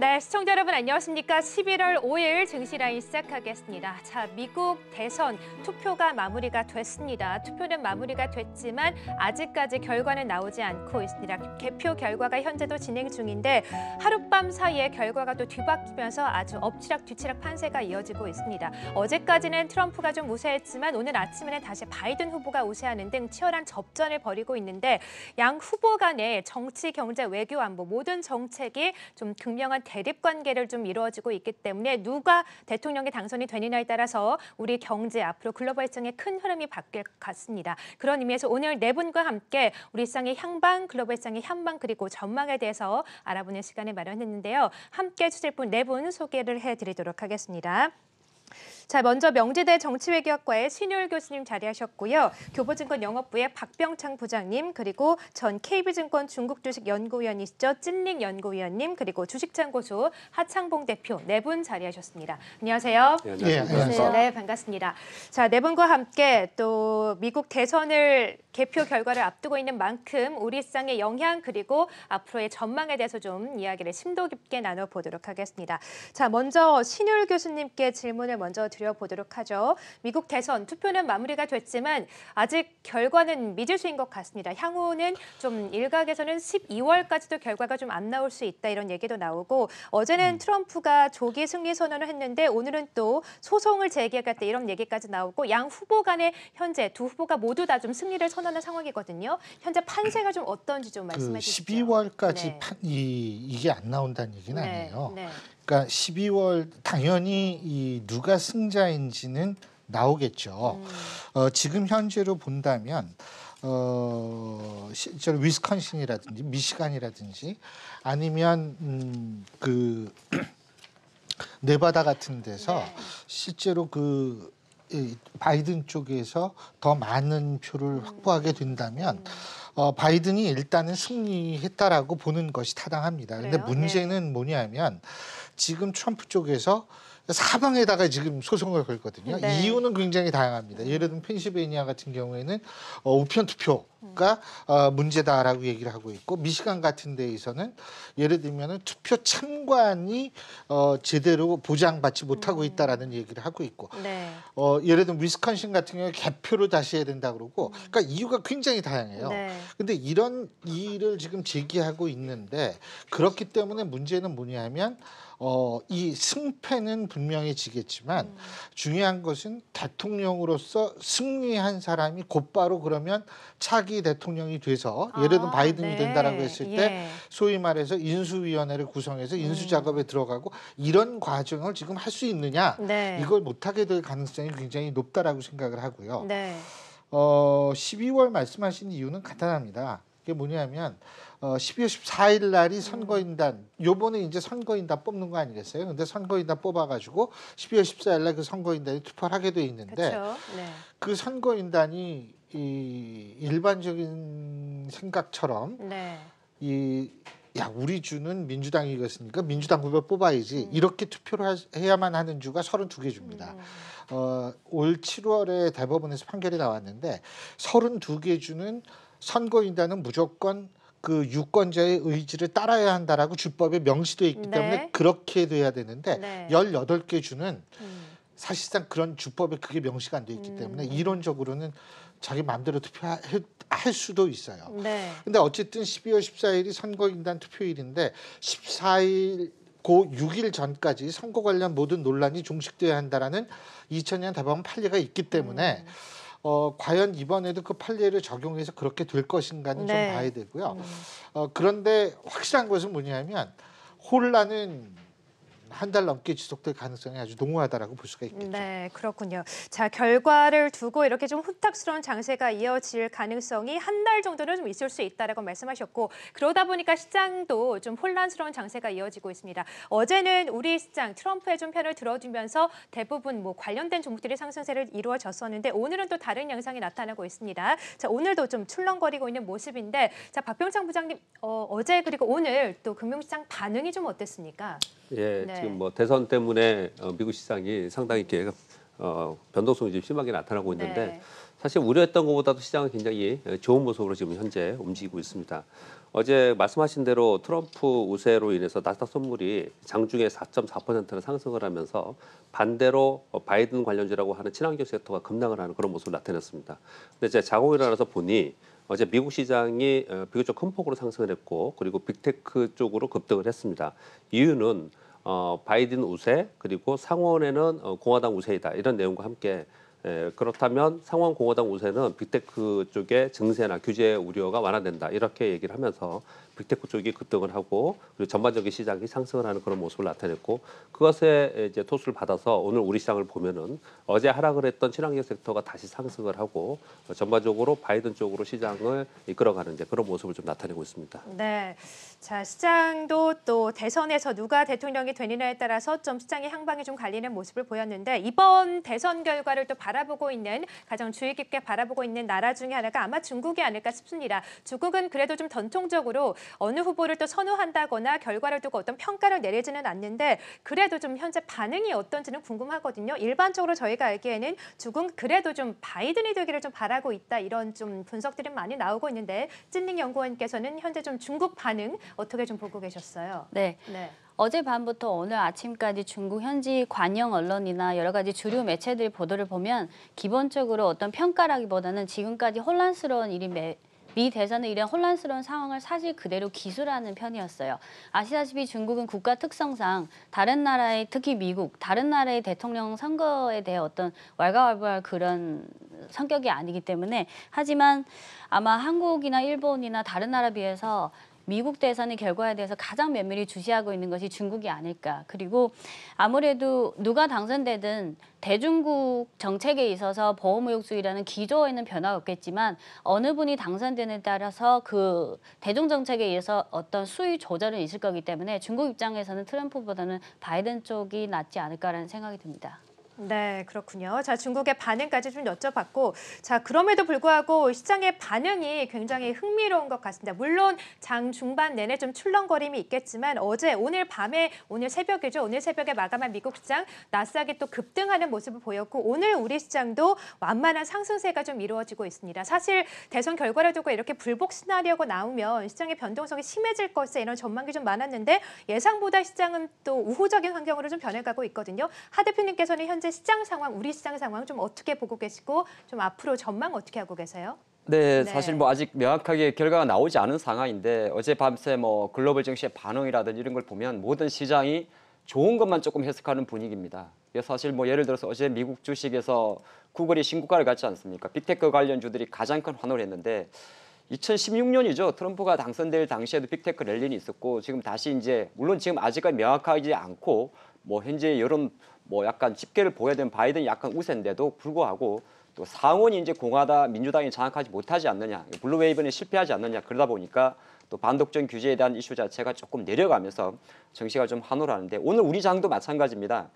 네, 시청자 여러분 안녕하십니까? 11월 5일 증시라인 시작하겠습니다. 자, 미국 대선 투표가 마무리가 됐습니다. 투표는 마무리가 됐지만 아직까지 결과는 나오지 않고 있습니다. 개표 결과가 현재도 진행 중인데 하룻밤 사이에 결과가 또 뒤바뀌면서 아주 엎치락뒤치락 판세가 이어지고 있습니다. 어제까지는 트럼프가 좀 우세했지만 오늘 아침에는 다시 바이든 후보가 우세하는 등 치열한 접전을 벌이고 있는데 양 후보 간의 정치, 경제, 외교, 안보 모든 정책이 좀 극명한 대립관계를 좀 이루어지고 있기 때문에 누가 대통령에 당선이 되느냐에 따라서 우리 경제 앞으로 글로벌 시장의 큰 흐름이 바뀔 것 같습니다. 그런 의미에서 오늘 네 분과 함께 우리 시장의 향방, 글로벌 시장의 향방 그리고 전망에 대해서 알아보는 시간을 마련했는데요. 함께 해주실 분 네 분 소개를 해드리도록 하겠습니다. 자, 먼저 명지대 정치외교학과의 신율 교수님 자리하셨고요. 교보증권 영업부의 박병창 부장님, 그리고 전 KB증권 중국주식연구위원이시죠. 찐링 연구위원님, 그리고 주식창고수 하창봉 대표 네 분 자리하셨습니다. 안녕하세요. 네, 안녕하세요. 네, 반갑습니다. 자, 네 분과 함께 또 미국 대선을 개표 결과를 앞두고 있는 만큼 우리 시장의 영향 그리고 앞으로의 전망에 대해서 좀 이야기를 심도 깊게 나눠보도록 하겠습니다. 자, 먼저 신율 교수님께 질문을 먼저 드려보도록 하죠. 미국 대선 투표는 마무리가 됐지만 아직 결과는 미지수인 것 같습니다. 향후는 좀 일각에서는 12월까지도 결과가 좀 안 나올 수 있다 이런 얘기도 나오고 어제는 트럼프가 조기 승리 선언을 했는데 오늘은 또 소송을 제기하겠다 이런 얘기까지 나오고 양 후보 간에 현재 두 후보가 모두 다 좀 승리를 선언한 상황이거든요. 현재 판세가 좀 어떤지 좀 말씀해 주시죠. 12월까지 네. 이게 안 나온다는 얘기는 네. 아니에요. 네. 그러니까 12월 당연히 이 누가 승자인지는 나오겠죠. 지금 현재로 본다면 실제로 위스컨신이라든지 미시간이라든지 아니면 그 네바다 같은 데서 네. 실제로 그 바이든 쪽에서 더 많은 표를 확보하게 된다면 바이든이 일단은 승리했다라고 보는 것이 타당합니다. 그런데 문제는 네. 뭐냐면 지금 트럼프 쪽에서 사방에다가 지금 소송을 걸거든요. 네. 이유는 굉장히 다양합니다. 예를 들면 펜실베니아 같은 경우에는 우편 투표가 문제다라고 얘기를 하고 있고 미시간 같은 데에서는 예를 들면 투표 참관이 제대로 보장받지 못하고 있다라는 얘기를 하고 있고 네. 예를 들면 위스컨신 같은 경우에 개표를 다시 해야 된다 그러고 그러니까 이유가 굉장히 다양해요. 네. 근데 이런 일을 지금 제기하고 있는데 그렇기 때문에 문제는 뭐냐면 이 승패는 분명히 지겠지만 중요한 것은 대통령으로서 승리한 사람이 곧바로 그러면 차기 대통령이 돼서 예를 들면 바이든이 네. 된다라고 했을 때 예. 소위 말해서 인수위원회를 구성해서 인수작업에 들어가고 이런 과정을 지금 할 수 있느냐 네. 이걸 못하게 될 가능성이 굉장히 높다라고 생각을 하고요. 네. 12월 말씀하신 이유는 간단합니다. 그게 뭐냐면 12월 14일 날이 선거인단 요번에 이제 선거인단 뽑는 거 아니겠어요? 근데 선거인단 뽑아가지고 12월 14일 날 그 선거인단이 투표를 하게 돼 있는데 네. 그 선거인단이 이 일반적인 생각처럼 네. 이 야, 우리 주는 민주당이 이겼으니까 민주당 후보 뽑아야지 이렇게 투표를 해야만 하는 주가 32개 주입니다. 올 7월에 대법원에서 판결이 나왔는데 32개 주는 선거인단은 무조건 그 유권자의 의지를 따라야 한다라고 주법에 명시돼 있기 네. 때문에 그렇게 돼야 되는데 네. 18개 주는 사실상 그런 주법에 그게 명시가 안 돼 있기 때문에 이론적으로는 자기 마음대로 투표할 수도 있어요. 네. 근데 어쨌든 12월 14일이 선거인단 투표일인데 14일 고 6일 전까지 선거 관련 모든 논란이 종식돼야 한다라는 2000년 대법원 판례가 있기 때문에 과연 이번에도 그 판례를 적용해서 그렇게 될 것인가는 네. 좀 봐야 되고요. 그런데 확실한 것은 뭐냐면 혼란은 한 달 넘게 지속될 가능성이 아주 농후하다라고 볼 수가 있겠죠. 네, 그렇군요. 자, 결과를 두고 이렇게 좀 혼탁스러운 장세가 이어질 가능성이 한 달 정도는 좀 있을 수 있다라고 말씀하셨고 그러다 보니까 시장도 좀 혼란스러운 장세가 이어지고 있습니다. 어제는 우리 시장 트럼프의 좀 편을 들어주면서 대부분 뭐 관련된 종목들이 상승세를 이루어졌었는데 오늘은 또 다른 양상이 나타나고 있습니다. 자, 오늘도 좀 출렁거리고 있는 모습인데 자, 박병창 부장님 어제 그리고 오늘 또 금융시장 반응이 좀 어땠습니까? 예, 네. 지금 뭐 대선 때문에 미국 시장이 상당히 이렇게 변동성이 좀 심하게 나타나고 있는데 네. 사실 우려했던 것보다도 시장은 굉장히 좋은 모습으로 지금 현재 움직이고 있습니다. 어제 말씀하신 대로 트럼프 우세로 인해서 나스닥 선물이 장중에 4.4%나 상승을 하면서 반대로 바이든 관련주라고 하는 친환경 섹터가 급락을 하는 그런 모습을 나타냈습니다. 근데 제가 자고 일어나서 보니 어제 미국 시장이 비교적 큰 폭으로 상승을 했고 그리고 빅테크 쪽으로 급등을 했습니다. 이유는 바이든 우세 그리고 상원에는 공화당 우세이다 이런 내용과 함께 그렇다면 상원 공화당 우세는 빅테크 쪽의 증세나 규제 우려가 완화된다 이렇게 얘기를 하면서 빅테크 쪽이 급등을 하고 그리고 전반적인 시장이 상승을 하는 그런 모습을 나타냈고 그것에 이제 토수를 받아서 오늘 우리 시장을 보면은 어제 하락을 했던 친환경 섹터가 다시 상승을 하고 전반적으로 바이든 쪽으로 시장을 이끌어가는 이제 그런 모습을 좀 나타내고 있습니다. 네, 자 시장도 또 대선에서 누가 대통령이 되느냐에 따라서 좀 시장의 향방이 좀 갈리는 모습을 보였는데 이번 대선 결과를 또 바라보고 있는 가장 주의 깊게 바라보고 있는 나라 중에 하나가 아마 중국이 아닐까 싶습니다. 중국은 그래도 좀 전통적으로 어느 후보를 또 선호한다거나 결과를 두고 어떤 평가를 내리지는 않는데 그래도 좀 현재 반응이 어떤지는 궁금하거든요. 일반적으로 저희가 알기에는 중국은 그래도 좀 바이든이 되기를 좀 바라고 있다 이런 좀 분석들이 많이 나오고 있는데 찐링 연구원께서는 현재 좀 중국 반응 어떻게 좀 보고 계셨어요? 네. 어제 밤부터 오늘 아침까지 중국 현지 관영 언론이나 여러 가지 주류 매체들 보도를 보면 기본적으로 어떤 평가라기보다는 지금까지 혼란스러운 일이 미 대선에 이런 혼란스러운 상황을 사실 그대로 기술하는 편이었어요. 아시다시피 중국은 국가 특성상 다른 나라의 특히 미국, 다른 나라의 대통령 선거에 대해 어떤 왈가왈부할 그런 성격이 아니기 때문에 하지만 아마 한국이나 일본이나 다른 나라에 비해서 미국 대선의 결과에 대해서 가장 면밀히 주시하고 있는 것이 중국이 아닐까. 그리고 아무래도 누가 당선되든 대중국 정책에 있어서 보호무역주의라는 기조에 있는 변화가 없겠지만 어느 분이 당선되느냐에 따라서 그 대중정책에 의해서 어떤 수위 조절은 있을 거기 때문에 중국 입장에서는 트럼프보다는 바이든 쪽이 낫지 않을까라는 생각이 듭니다. 네, 그렇군요. 자, 중국의 반응까지 좀 여쭤봤고, 자, 그럼에도 불구하고 시장의 반응이 굉장히 흥미로운 것 같습니다. 물론 장 중반 내내 좀 출렁거림이 있겠지만 어제 오늘 새벽에 마감한 미국 시장 나스닥이 또 급등하는 모습을 보였고 오늘 우리 시장도 완만한 상승세가 좀 이루어지고 있습니다. 사실 대선 결과를 두고 이렇게 불복 시나리오가 나오면 시장의 변동성이 심해질 것에 이런 전망이 좀 많았는데 예상보다 시장은 또 우호적인 환경으로 좀 변해가고 있거든요. 하 대표님께서는 현재 시장 상황, 우리 시장 상황 좀 어떻게 보고 계시고 좀 앞으로 전망 어떻게 하고 계세요? 네, 사실 뭐 아직 명확하게 결과가 나오지 않은 상황인데 어제 밤새 뭐 글로벌 증시의 반응이라든지 이런 걸 보면 모든 시장이 좋은 것만 조금 해석하는 분위기입니다. 사실 뭐 예를 들어서 어제 미국 주식에서 구글이 신고가를 갔지 않습니까? 빅테크 관련주들이 가장 큰 환호를 했는데 2016년이죠. 트럼프가 당선될 당시에도 빅테크 랠리는 있었고 지금 다시 이제 물론 지금 아직까지 명확하지 않고 뭐 현재 여론 뭐 약간 집계를 보여야 되는 바이든이 약간 우세인데도 불구하고 또 상원이 이제 공화당 민주당이 장악하지 못하지 않느냐 블루웨이브는 실패하지 않느냐 그러다 보니까 또 반독점 규제에 대한 이슈 자체가 조금 내려가면서 정시가 좀 환호를 하는데 오늘 우리 장도 마찬가지입니다.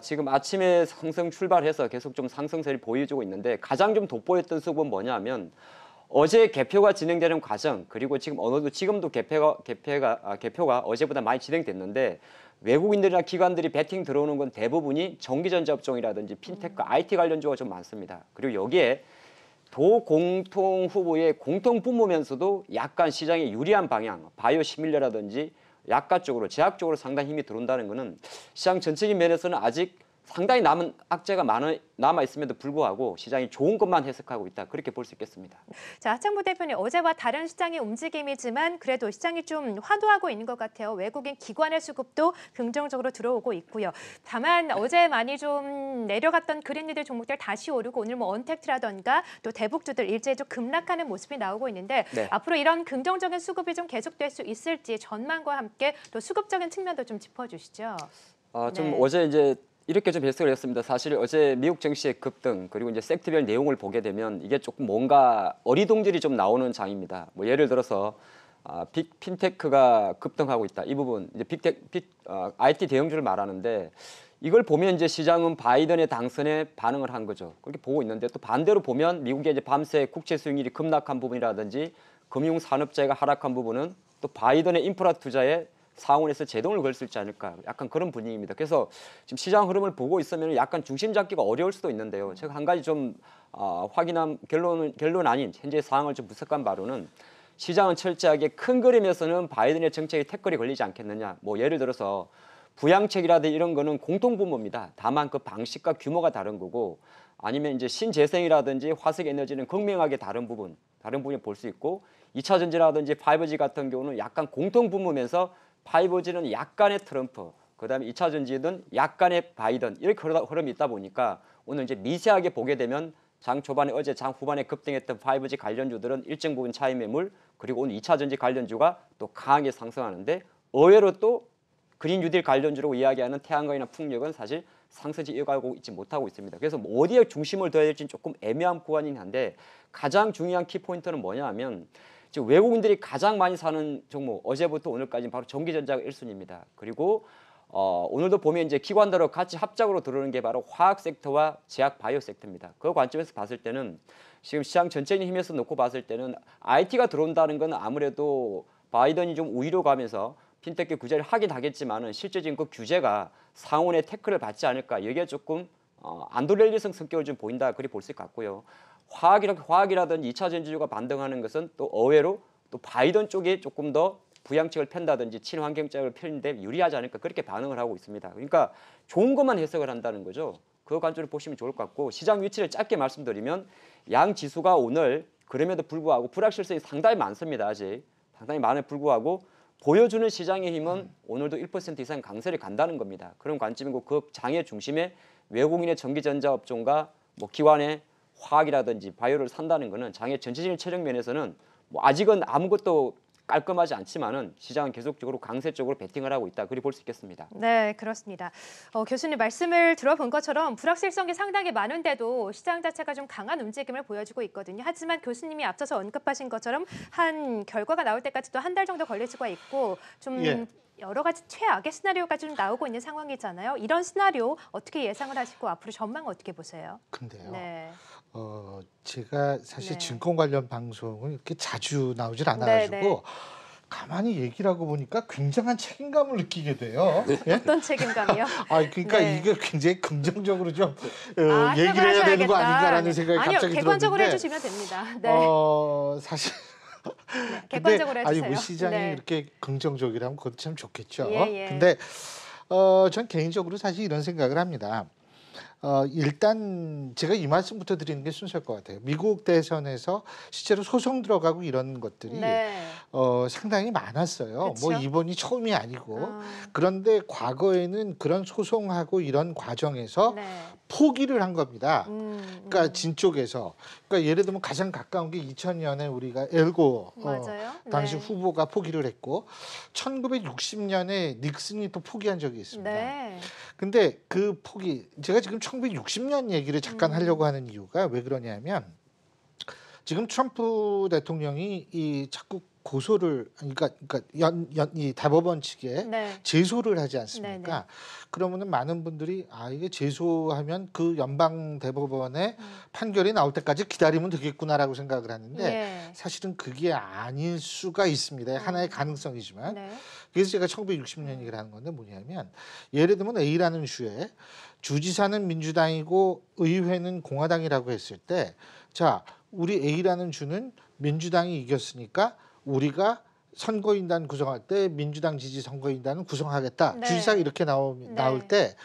지금 아침에 상승 출발해서 계속 좀 상승세를 보여주고 있는데 가장 좀 돋보였던 수급은 뭐냐면 어제 개표가 진행되는 과정 그리고 지금 어느덧 지금도 개표가 어제보다 많이 진행됐는데. 외국인들이나 기관들이 베팅 들어오는 건 대부분이 전기전자업종이라든지 핀테크와 IT 관련주가 좀 많습니다. 그리고 여기에 도공통 후보의 공통 뿜으면서도 약간 시장에 유리한 방향, 바이오 시밀러라든지 약가 쪽으로, 제약 쪽으로 상당히 힘이 들어온다는 것은 시장 전체적인 면에서는 아직 상당히 남은 악재가 남아있음에도 불구하고 시장이 좋은 것만 해석하고 있다. 그렇게 볼 수 있겠습니다. 자, 하창봉 대표님, 어제와 다른 시장의 움직임이지만 그래도 시장이 좀 환호하고 있는 것 같아요. 외국인 기관의 수급도 긍정적으로 들어오고 있고요. 다만 어제 많이 좀 내려갔던 그린리들 종목들 다시 오르고 오늘 뭐 언택트라던가 또 대북주들 일제히 좀 급락하는 모습이 나오고 있는데 네. 앞으로 이런 긍정적인 수급이 좀 계속될 수 있을지 전망과 함께 또 수급적인 측면도 좀 짚어주시죠. 어제 이제 이렇게 좀 해석을 했습니다. 사실 어제 미국 증시의 급등 그리고 이제 섹트별 내용을 보게 되면 이게 조금 뭔가 어리둥절이 좀 나오는 장입니다. 뭐 예를 들어서 핀테크가 급등하고 있다. 이 부분 이제 IT 대형주를 말하는데 이걸 보면 이제 시장은 바이든의 당선에 반응을 한 거죠. 그렇게 보고 있는데 또 반대로 보면 미국의 이제 밤새 국채 수익률이 급락한 부분이라든지 금융 산업재해가 하락한 부분은 또 바이든의 인프라 투자에 상원에서 제동을 걸 수 있지 않을까, 약간 그런 분위기입니다. 그래서 지금 시장 흐름을 보고 있으면 약간 중심 잡기가 어려울 수도 있는데요. 제가 한 가지 좀 확인한 결론 아닌 현재 상황을 좀 분석한 바로는, 시장은 철저하게 큰 그림에서는 바이든의 정책에 태클이 걸리지 않겠느냐. 뭐 예를 들어서 부양책이라든지 이런 거는 공통분모입니다. 다만 그 방식과 규모가 다른 거고, 아니면 이제 신재생이라든지 화석에너지는 극명하게 다른 부분을 볼 수 있고, 2차 전지라든지 5G 같은 경우는 약간 공통분모면서 5G는 약간의 트럼프, 그다음에 2차 전지든 약간의 바이든, 이렇게 흐름이 있다 보니까 오늘 이제 미세하게 보게 되면 장 초반에 어제 장 후반에 급등했던 5G 관련주들은 일정 부분 차익 매물, 그리고 오늘 2차 전지 관련주가 또 강하게 상승하는데, 의외로 또 그린 뉴딜 관련주로 이야기하는 태양광이나 풍력은 사실 상승세 이어가고 있지 못하고 있습니다. 그래서 뭐 어디에 중심을 둬야 될지는 조금 애매한 구간이긴 한데, 가장 중요한 키포인트는 뭐냐 하면, 지금 외국인들이 가장 많이 사는 종목, 어제부터 오늘까지는 바로 전기전자가 1순위입니다. 그리고 오늘도 보면 이제 기관들하고 같이 합작으로 들어오는 게 바로 화학 섹터와 제약 바이오 섹터입니다. 그 관점에서 봤을 때는, 지금 시장 전체적인 힘에서 놓고 봤을 때는 IT가 들어온다는 건 아무래도 바이든이 좀 우위로 가면서 핀테크 규제를 하긴 하겠지만은 실제 지금 그 규제가 상원의 태클을 받지 않을까, 여기에 조금 안도렐리성 성격을 좀 보인다, 그리 볼 수 같고요. 화학이라든지 2차 전지주가 반등하는 것은 또 의외로 또 바이든 쪽이 조금 더 부양책을 편다든지 친환경책을 펴는데 유리하지 않을까, 그렇게 반응을 하고 있습니다. 그러니까 좋은 것만 해석을 한다는 거죠. 그 관점을 보시면 좋을 것 같고, 시장 위치를 짧게 말씀드리면, 양 지수가 오늘 그럼에도 불구하고 불확실성이 상당히 많습니다. 아직 상당히 많음에도 불구하고 보여주는 시장의 힘은 오늘도 1% 이상 강세를 간다는 겁니다. 그런 관점이고, 그 장의 중심에 외국인의 전기전자 업종과 뭐 기관의 화학이라든지 바이오를 산다는 것은 장의 전체적인 체력 면에서는 뭐 아직은 아무것도 깔끔하지 않지만은 시장은 계속적으로 강세 쪽으로 베팅을 하고 있다, 그리 볼 수 있겠습니다. 네, 그렇습니다. 교수님 말씀을 들어본 것처럼 불확실성이 상당히 많은데도 시장 자체가 좀 강한 움직임을 보여주고 있거든요. 하지만 교수님이 앞서서 언급하신 것처럼 한 결과가 나올 때까지도 한 달 정도 걸릴 수가 있고, 좀 여러 가지 최악의 시나리오가 좀 나오고 있는 상황이잖아요. 이런 시나리오 어떻게 예상을 하시고 앞으로 전망 어떻게 보세요? 근데요. 네. 제가 사실 증권 관련 방송은 이렇게 자주 나오질 않아가지고 가만히 얘기를 하고 보니까 굉장한 책임감을 느끼게 돼요. 예? 어떤 책임감이요? 그러니까 이게 굉장히 긍정적으로 좀 얘기를 해야 하셔야겠다. 되는 거 아닌가라는 생각이 갑자기 들었는데. 아니요, 객관적으로 해주시면 됩니다. 네. 사실. 객관적으로 해주세요. 아니, 시장이 이렇게 긍정적이라면 그것도 참 좋겠죠. 근데 전 개인적으로 사실 이런 생각을 합니다. 일단 제가 이 말씀부터 드리는 게 순서일 것 같아요. 미국 대선에서 실제로 소송 들어가고 이런 것들이 상당히 많았어요. 그쵸? 뭐 이번이 처음이 아니고. 그런데 과거에는 그런 소송하고 이런 과정에서 포기를 한 겁니다. 그러니까 진 쪽에서. 그러니까 예를 들면 가장 가까운 게 2000년에 우리가 엘고 당시 후보가 포기를 했고, 1960년에 닉슨이 또 포기한 적이 있습니다. 근데 그 포기, 제가 지금 1960년 얘기를 잠깐 하려고 하는 이유가 왜 그러냐면, 지금 트럼프 대통령이 이 자꾸 고소를, 그러니까 이 대법원 측에 제소를 하지 않습니까? 그러면은 많은 분들이 이게 제소하면 그 연방 대법원의 판결이 나올 때까지 기다리면 되겠구나라고 생각을 하는데 사실은 그게 아닐 수가 있습니다. 하나의 가능성이지만. 그래서 제가 1960년 얘기를 하는 건데 뭐냐면, 예를 들면 A라는 주에 주지사는 민주당이고 의회는 공화당이라고 했을 때, 자, 우리 A라는 주는 민주당이 이겼으니까 우리가 선거인단 구성할 때 민주당 지지 선거인단을 구성하겠다. 주지사가 이렇게 나올 때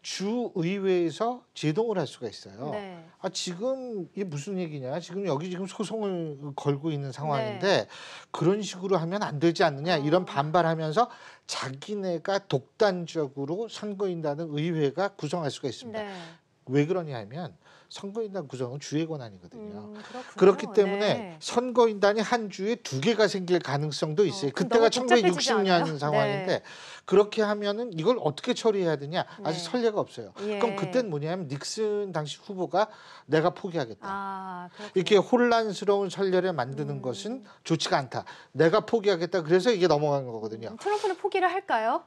주의회에서 제동을 할 수가 있어요. 지금 이게 무슨 얘기냐. 지금 여기 지금 소송을 걸고 있는 상황인데 그런 식으로 하면 안 되지 않느냐. 이런 반발하면서 자기네가 독단적으로 선거인단을 의회가 구성할 수가 있습니다. 왜 그러냐 하면 선거인단 구성은 주의 권한이거든요. 그렇기 때문에 선거인단이 한 주에 두 개가 생길 가능성도 있어요. 그때가 1960년 상황인데 그렇게 하면은 이걸 어떻게 처리해야 되냐, 아직 선례가 없어요. 그럼 그땐 뭐냐면 닉슨 당시 후보가 내가 포기하겠다. 이렇게 혼란스러운 선례를 만드는 것은 좋지가 않다. 내가 포기하겠다. 그래서 이게 넘어간 거거든요. 트럼프는 포기를 할까요?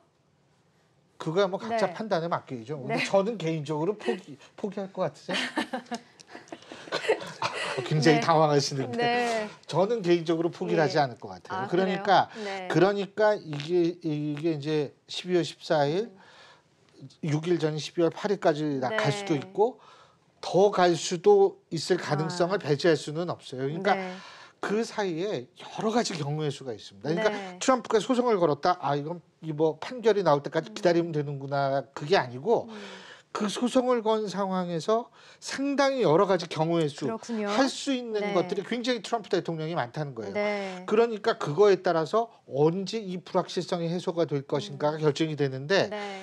그거야 뭐 각자 판단에 맡기죠. 근데 저는 개인적으로 포기할 것 같으세요? 굉장히 네. 당황하시는데 네. 저는 개인적으로 포기를 하지 않을 것 같아요. 아, 그러니까 네. 그러니까 이게 이제 12월 14일 6일 전인 12월 8일까지 네. 갈 수도 있고 더 갈 수도 있을 가능성을 배제할 수는 없어요. 그러니까 네. 그 사이에 여러 가지 경우의 수가 있습니다. 그러니까 네. 트럼프가 소송을 걸었다. 아 이건 뭐 판결이 나올 때까지 기다리면 되는구나. 그게 아니고 그 소송을 건 상황에서 상당히 여러 가지 경우의 수, 할 수 있는 네. 것들이 굉장히 트럼프 대통령이 많다는 거예요. 네. 그러니까 그거에 따라서 언제 이 불확실성이 해소가 될 것인가가 결정이 되는데 네.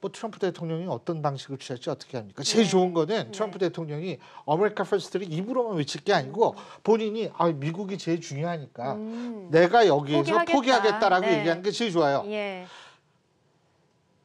뭐 트럼프 대통령이 어떤 방식을 취할지 어떻게 합니까? 제일 네. 좋은 거는 트럼프 네. 대통령이 아메리카 퍼스트를 입으로만 외칠 게 아니고 본인이 아, 미국이 제일 중요하니까 내가 여기에서 포기하겠다라고 네. 얘기하는 게 제일 좋아요. 예.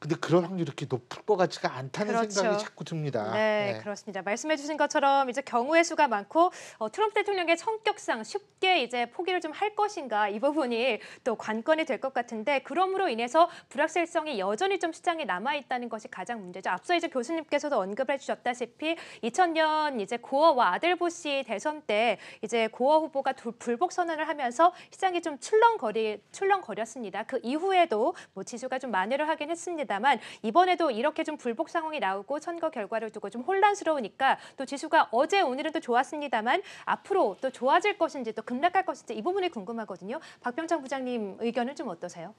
근데 그런 확률이 이렇게 높을 것 같지가 않다는 그렇죠. 생각이 자꾸 듭니다. 네, 네, 그렇습니다. 말씀해주신 것처럼 이제 경우의 수가 많고 트럼프 대통령의 성격상 쉽게 이제 포기를 좀 할 것인가 이 부분이 또 관건이 될 것 같은데 그럼으로 인해서 불확실성이 여전히 좀 시장에 남아 있다는 것이 가장 문제죠. 앞서 이제 교수님께서도 언급해 주셨다시피 2000년 이제 고어와 아들 부시 대선 때 이제 고어 후보가 불복 선언을 하면서 시장이 좀 출렁거렸습니다. 그 이후에도 뭐 지수가 좀 만회를 하긴 했습니다. 다만 이번에도 이렇게 좀 불복 상황이 나오고 선거 결과를 두고 좀 혼란스러우니까 또 지수가 어제 오늘은 또 좋았습니다만 앞으로 또 좋아질 것인지 또 급락할 것인지 이 부분이 궁금하거든요. 박병창 부장님 의견은 좀 어떠세요?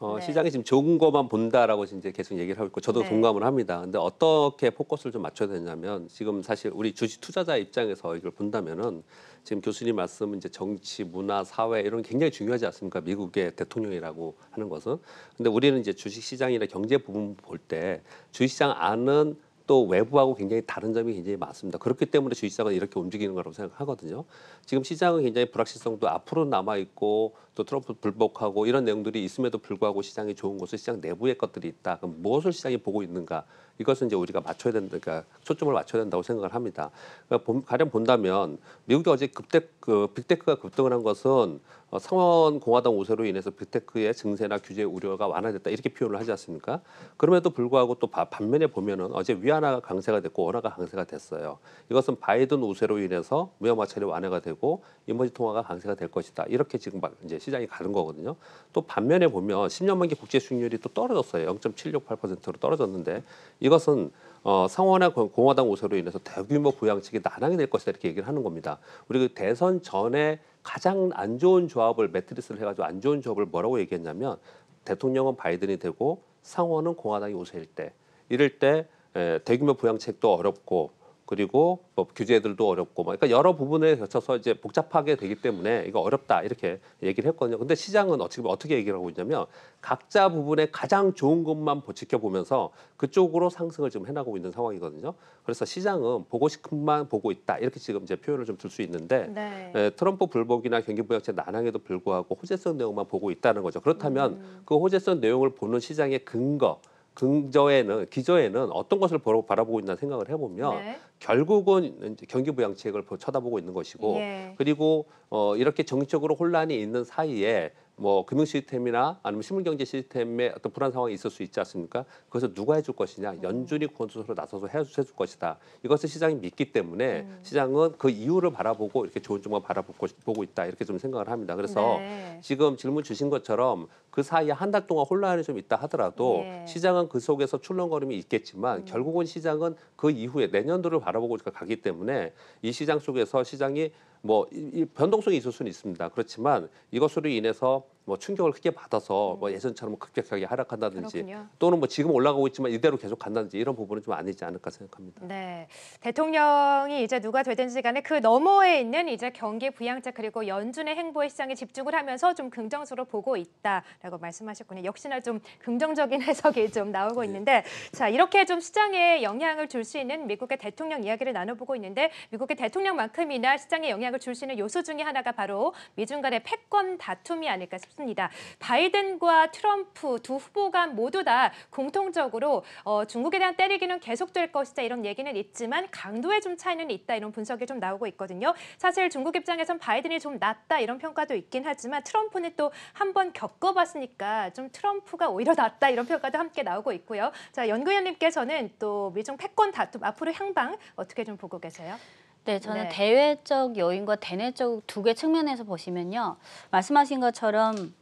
네. 시장이 지금 좋은 것만 본다라고 이제 계속 얘기를 하고 있고 저도 네. 동감을 합니다. 근데 어떻게 포커스를 좀 맞춰야 되냐면 지금 사실 우리 주식 투자자 입장에서 이걸 본다면은 지금 교수님 말씀은 이제 정치, 문화, 사회 이런 게 굉장히 중요하지 않습니까? 미국의 대통령이라고 하는 것은. 근데 우리는 이제 주식 시장이나 경제 부분 볼 때 주식 시장 안은 또 외부하고 굉장히 다른 점이 굉장히 많습니다. 그렇기 때문에 주식시장은 이렇게 움직이는 거라고 생각하거든요. 지금 시장은 굉장히 불확실성도 앞으로 남아있고 또 트럼프 불복하고 이런 내용들이 있음에도 불구하고 시장이 좋은 것은 시장 내부의 것들이 있다. 그럼 무엇을 시장이 보고 있는가. 이것은 이제 우리가 맞춰야 된다. 그러니까 초점을 맞춰야 된다고 생각을 합니다. 그러니까 가령 본다면 미국이 어제 빅테크가 급등을 한 것은 상원 공화당 우세로 인해서 빅테크의 증세나 규제 우려가 완화됐다 이렇게 표현을 하지 않습니까? 그럼에도 불구하고 또 반면에 보면은 어제 위안화가 강세가 됐고 원화가 강세가 됐어요. 이것은 바이든 우세로 인해서 무역마찰이 완화가 되고 인머지 통화가 강세가 될 것이다. 이렇게 지금 막 이제 시장이 가는 거거든요. 또 반면에 보면 10년 만기 국채 수익률이 또 떨어졌어요. 0.768%로 떨어졌는데 이것은 상원의 공화당 우세로 인해서 대규모 부양책이 난항이 될 것이다 이렇게 얘기를 하는 겁니다. 우리 대선 전에 가장 안 좋은 조합을 매트리스를 해가지고 안 좋은 조합을 뭐라고 얘기했냐면 대통령은 바이든이 되고 상원은 공화당이 우세일 때 이럴 때 대규모 부양책도 어렵고 그리고 뭐 규제들도 어렵고 그러니까 여러 부분에 걸쳐서 이제 복잡하게 되기 때문에 이거 어렵다 이렇게 얘기를 했거든요. 근데 시장은 어떻게 얘기를 하고 있냐면 각자 부분에 가장 좋은 것만 지켜보면서 그쪽으로 상승을 지금 해나가고 있는 상황이거든요. 그래서 시장은 보고 싶은 것만 보고 있다 이렇게 지금 이제 표현을 좀 들 수 있는데 네. 트럼프 불복이나 경기 부양책 난항에도 불구하고 호재성 내용만 보고 있다는 거죠. 그렇다면 그 호재성 내용을 보는 시장의 기저에는 어떤 것을 바라보고 있나 생각을 해보면 네. 결국은 경기 부양책을 쳐다보고 있는 것이고 예. 그리고 이렇게 정치적으로 혼란이 있는 사이에 뭐 금융 시스템이나 아니면 실물경제 시스템에 어떤 불안 상황이 있을 수 있지 않습니까? 그것을 누가 해줄 것이냐? 연준이 구원수로 나서서 해줄 것이다. 이것을 시장이 믿기 때문에 시장은 그 이유를 바라보고 이렇게 좋은 쪽만 바라보고 있다. 이렇게 좀 생각을 합니다. 그래서 네. 지금 질문 주신 것처럼 그 사이에 한 달 동안 혼란이 좀 있다 하더라도 네. 시장은 그 속에서 출렁거림이 있겠지만 결국은 시장은 그 이후에 내년도를 바라보고 가기 때문에 이 시장 속에서 시장이 뭐 변동성이 있을 수는 있습니다. 그렇지만 이것으로 인해서 뭐 충격을 크게 받아서 뭐 예전처럼 급격하게 하락한다든지 그렇군요. 또는 뭐 지금 올라가고 있지만 이대로 계속 간다든지 이런 부분은 좀 아니지 않을까 생각합니다. 네, 대통령이 이제 누가 되든지 간에 그 너머에 있는 이제 경기 부양책 그리고 연준의 행보의 시장에 집중을 하면서 좀 긍정적으로 보고 있다라고 말씀하셨군요. 역시나 좀 긍정적인 해석이 좀 나오고 네. 있는데 자 이렇게 좀 시장에 영향을 줄 수 있는 미국의 대통령 이야기를 나눠보고 있는데 미국의 대통령만큼이나 시장에 영향을 줄 수 있는 요소 중에 하나가 바로 미중 간의 패권 다툼이 아닐까 싶습니다. 바이든과 트럼프 두 후보가 모두 다 공통적으로 중국에 대한 때리기는 계속될 것이다 이런 얘기는 있지만 강도에 좀 차이는 있다 이런 분석이 좀 나오고 있거든요. 사실 중국 입장에선 바이든이 좀 낫다 이런 평가도 있긴 하지만 트럼프는 또 한 번 겪어봤으니까 좀 트럼프가 오히려 낫다 이런 평가도 함께 나오고 있고요. 자 연구위원님께서는 또 미중 패권 다툼 앞으로 향방 어떻게 좀 보고 계세요? 네, 저는 네. 대외적 요인과 대내적 두 개 측면에서 보시면요. 말씀하신 것처럼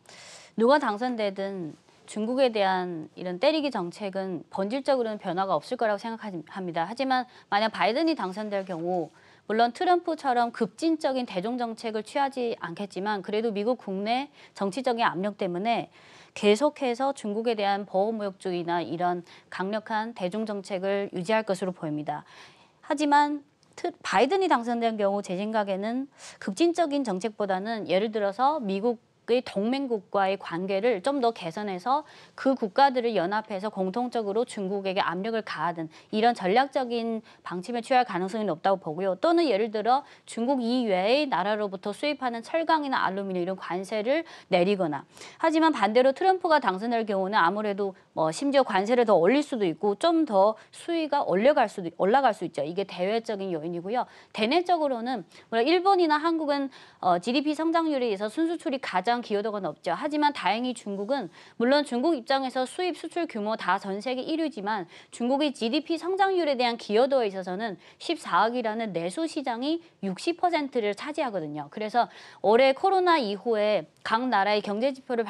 누가 당선되든 중국에 대한 이런 때리기 정책은 본질적으로는 변화가 없을 거라고 생각합니다. 하지만 만약 바이든이 당선될 경우 물론 트럼프처럼 급진적인 대중 정책을 취하지 않겠지만 그래도 미국 국내 정치적인 압력 때문에 계속해서 중국에 대한 보호무역주의나 이런 강력한 대중 정책을 유지할 것으로 보입니다. 하지만 바이든이 당선된 경우 제 생각에는 급진적인 정책보다는 예를 들어서 미국 동맹국과의 관계를 좀 더 개선해서 그 국가들을 연합해서 공통적으로 중국에게 압력을 가하든 이런 전략적인 방침을 취할 가능성이 높다고 보고요. 또는 예를 들어 중국 이외의 나라로부터 수입하는 철강이나 알루미늄 이런 관세를 내리거나 하지만 반대로 트럼프가 당선될 경우는 아무래도 뭐 심지어 관세를 더 올릴 수도 있고 좀 더 수위가 올라갈 수 있죠. 이게 대외적인 요인이고요. 대내적으로는 물론 일본이나 한국은 GDP 성장률에 의해서 순수출이 가장 기여도가 높죠. 하지만 다행히 중국은 물론 중국 입장에서 수입 수출 규모 다 전 세계 1위지만 중국의 GDP 성장률에 대한 기여도에 있어서는 14억이라는 내수 시장이 60%를 차지하거든요. 그래서 올해 코로나 이후에 각 나라의 경제 지표를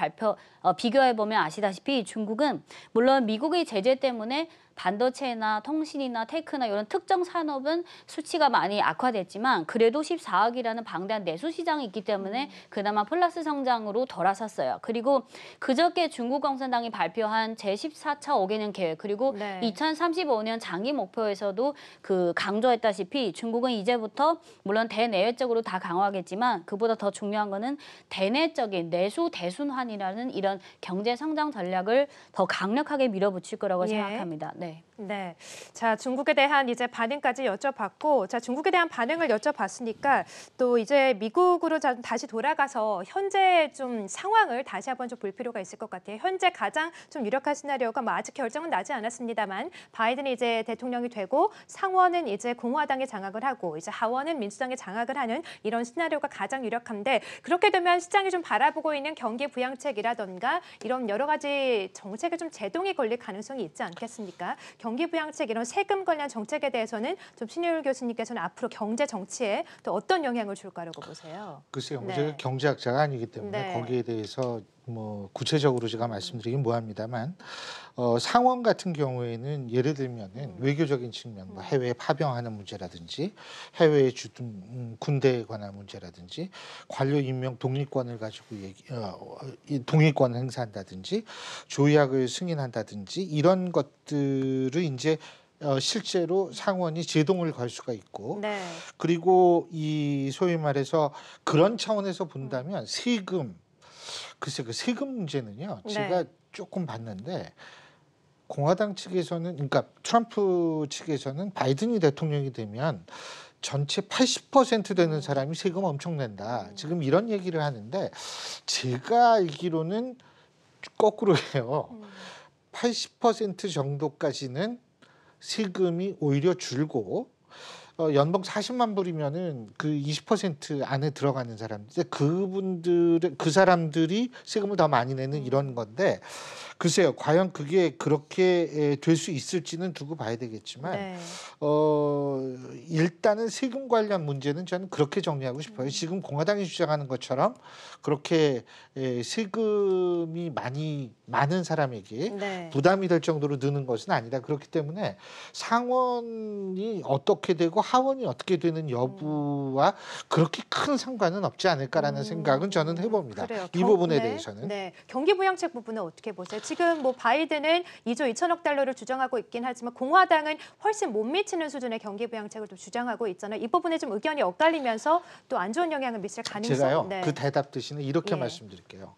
비교해보면 아시다시피 중국은 물론 미국의 제재 때문에 반도체나 통신이나 테크나 이런 특정 산업은 수치가 많이 악화됐지만 그래도 14억이라는 방대한 내수 시장이 있기 때문에 그나마 플러스 성장으로 돌아섰어요. 그리고 그저께 중국 공산당이 발표한 제14차 5개년 계획 그리고 네. 2035년 장기 목표에서도 강조했다시피 중국은 이제부터 물론 대내외적으로 다 강화하겠지만 그보다 더 중요한 거는 대내적인 내수 대순환이라는 이런 경제 성장 전략을 더 강력하게 밀어붙일 거라고 예. 생각합니다. 네. 네. 자, 중국에 대한 이제 반응까지 여쭤봤고, 자, 중국에 대한 반응을 여쭤봤으니까 또 이제 미국으로 다시 돌아가서 현재 좀 상황을 다시 한번 좀 볼 필요가 있을 것 같아요. 현재 가장 좀 유력한 시나리오가 뭐 아직 결정은 나지 않았습니다만 바이든이 이제 대통령이 되고 상원은 이제 공화당이 장악을 하고 이제 하원은 민주당이 장악을 하는 이런 시나리오가 가장 유력한데 그렇게 되면 시장이 좀 바라보고 있는 경기 부양책이라던가 이런 여러 가지 정책에 좀 제동이 걸릴 가능성이 있지 않겠습니까? 경기 부양책 이런 세금 관련 정책에 대해서는 좀 신율 교수님께서는 앞으로 경제 정치에 또 어떤 영향을 줄까라고 보세요? 글쎄요, 네. 제가 경제학자가 아니기 때문에 네. 거기에 대해서 뭐 구체적으로 제가 말씀드리긴 뭐합니다만 상원 같은 경우에는 예를 들면은 외교적인 측면, 뭐 해외에 파병하는 문제라든지 해외에 군대에 관한 문제라든지 관료 임명 독립권을 가지고 독립권을 행사한다든지 조약을 승인한다든지 이런 것들을 이제 실제로 상원이 제동을 걸 수가 있고 네. 그리고 이 소위 말해서 그런 차원에서 본다면 세금 글쎄 그 세금 문제는요. 제가 네. 조금 봤는데 공화당 측에서는 그러니까 트럼프 측에서는 바이든이 대통령이 되면 전체 80% 되는 사람이 세금 엄청 낸다. 지금 이런 얘기를 하는데 제가 알기로는 거꾸로 해요. 80% 정도까지는 세금이 오히려 줄고 연봉 40만 불이면은 그 20% 안에 들어가는 사람들, 그 사람들이 세금을 더 많이 내는 이런 건데 글쎄요, 과연 그게 그렇게 될 수 있을지는 두고 봐야 되겠지만 네. 일단은 세금 관련 문제는 저는 그렇게 정리하고 싶어요. 지금 공화당이 주장하는 것처럼 그렇게 세금이 많은 사람에게 네. 부담이 될 정도로 느는 것은 아니다. 그렇기 때문에 상원이 어떻게 되고 하원이 어떻게 되는 여부와 그렇게 큰 상관은 없지 않을까라는 생각은 저는 해봅니다. 그래요. 이 부분에 대해서는. 네. 경기부양책 부분은 어떻게 보세요? 지금 뭐 바이든은 2조 2천억 달러를 주장하고 있긴 하지만 공화당은 훨씬 못 미치는 수준의 경기부양책을 또 주장하고 있잖아요. 이 부분에 좀 의견이 엇갈리면서 또 안 좋은 영향을 미칠 가능성. 제가요. 네. 그 대답 대신에 이렇게 예. 말씀드릴게요.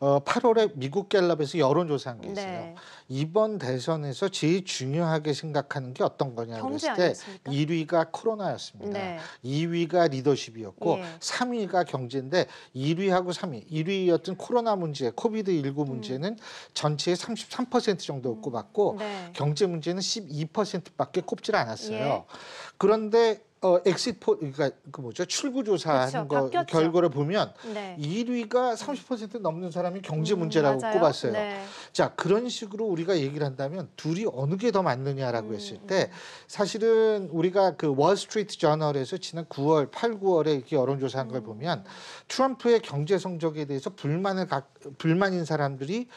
8월에 미국 갤럽에서 여론조사한 게 있어요. 네. 이번 대선에서 제일 중요하게 생각하는 게 어떤 거냐고 했을 때 1위가 코로나였습니다. 네. 2위가 리더십이었고 네. 3위가 경제인데 1위하고 1위였던 코로나 문제, 코비드-19 문제는 전체의 33% 정도 꼽았고 네. 경제 문제는 12%밖에 꼽질 않았어요. 예. 그런데 엑시트 그러니까 그 뭐죠? 출구 조사한 거 결과를 보면 네. 1위가 30% 넘는 사람이 경제 문제라고 맞아요. 꼽았어요. 네. 자, 그런 식으로 우리가 얘기를 한다면 둘이 어느 게 더 맞느냐라고 했을 때 사실은 우리가 그 월스트리트 저널에서 지난 9월, 8, 9월에 이렇게 여론 조사한 걸 보면 트럼프의 경제 성적에 대해서 불만인 사람들이